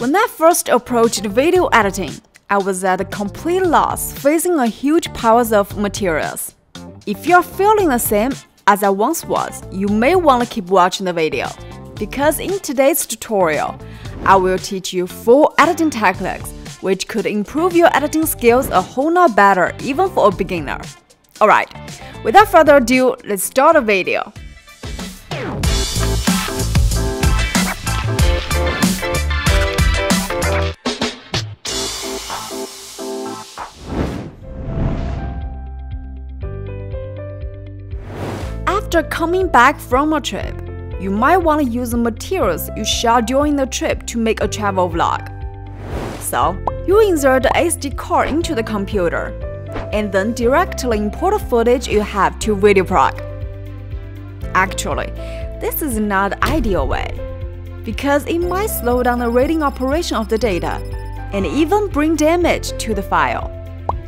When I first approached video editing, I was at a complete loss facing a huge piles of materials. If you're feeling the same as I once was, you may want to keep watching the video, because in today's tutorial, I will teach you 4 editing techniques which could improve your editing skills a whole lot better even for a beginner. Alright, without further ado, let's start the video. After coming back from a trip, you might want to use the materials you shot during the trip to make a travel vlog. So, you insert the SD card into the computer, and then directly import the footage you have to VideoProc. Actually, this is not the ideal way, because it might slow down the reading operation of the data, and even bring damage to the file.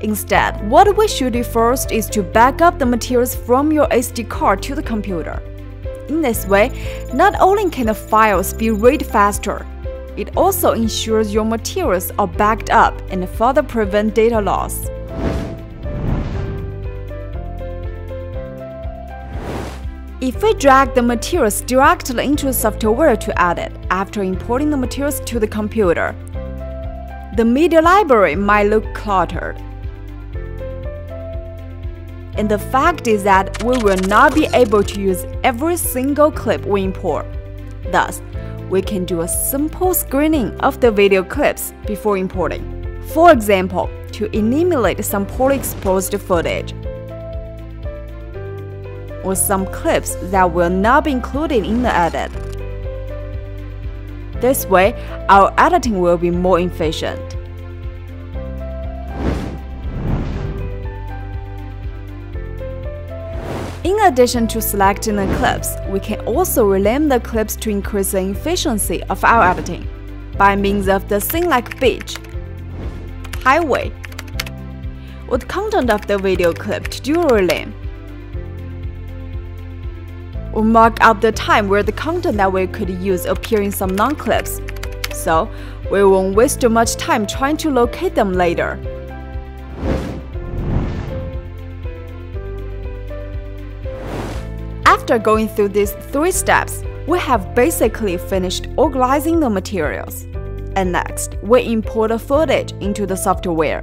Instead, what we should do first is to back up the materials from your SD card to the computer. In this way, not only can the files be read faster, it also ensures your materials are backed up and further prevent data loss. If we drag the materials directly into the software to edit after importing the materials to the computer, the media library might look cluttered. And the fact is that we will not be able to use every single clip we import. Thus, we can do a simple screening of the video clips before importing. For example, to eliminate some poorly exposed footage, or some clips that will not be included in the edit. This way, our editing will be more efficient. In addition to selecting the clips, we can also rename the clips to increase the efficiency of our editing by means of the things like beach, highway, or the content of the video clip to do a rename, or mark up the time where the content that we could use appear in some non-clips, so we won't waste too much time trying to locate them later. After going through these 3 steps, we have basically finished organizing the materials. And next, we import the footage into the software.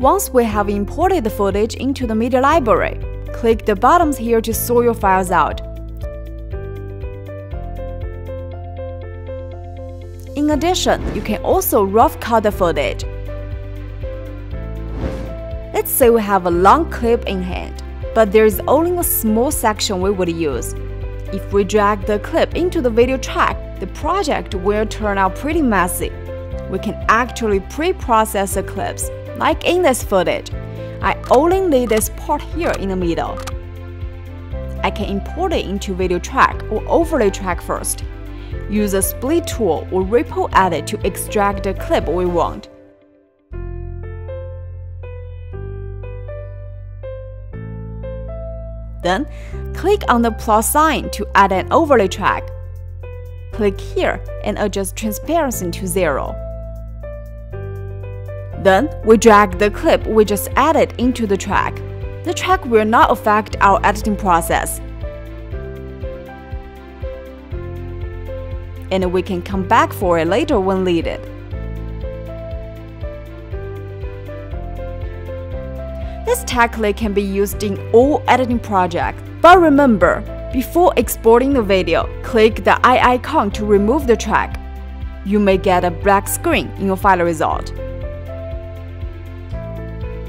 Once we have imported the footage into the media library, click the buttons here to sort your files out. In addition, you can also rough cut the footage. Let's say we have a long clip in hand, but there is only a small section we would use. If we drag the clip into the video track, the project will turn out pretty messy. We can actually pre-process the clips, like in this footage. I only need this part here in the middle. I can import it into video track or overlay track first. Use a split tool or ripple edit to extract the clip we want. Then, click on the plus sign to add an overlay track. Click here and adjust transparency to 0. Then, we drag the clip we just added into the track. The track will not affect our editing process. And we can come back for it later when needed. This technique can be used in all editing projects, but remember, before exporting the video, click the eye icon to remove the track. You may get a black screen in your final result.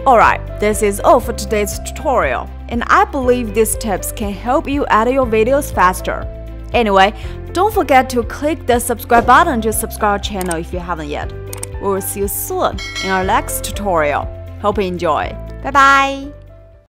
Alright, this is all for today's tutorial, and I believe these tips can help you edit your videos faster. Anyway, don't forget to click the subscribe button to subscribe our channel if you haven't yet. We will see you soon in our next tutorial. Hope you enjoy. Bye bye!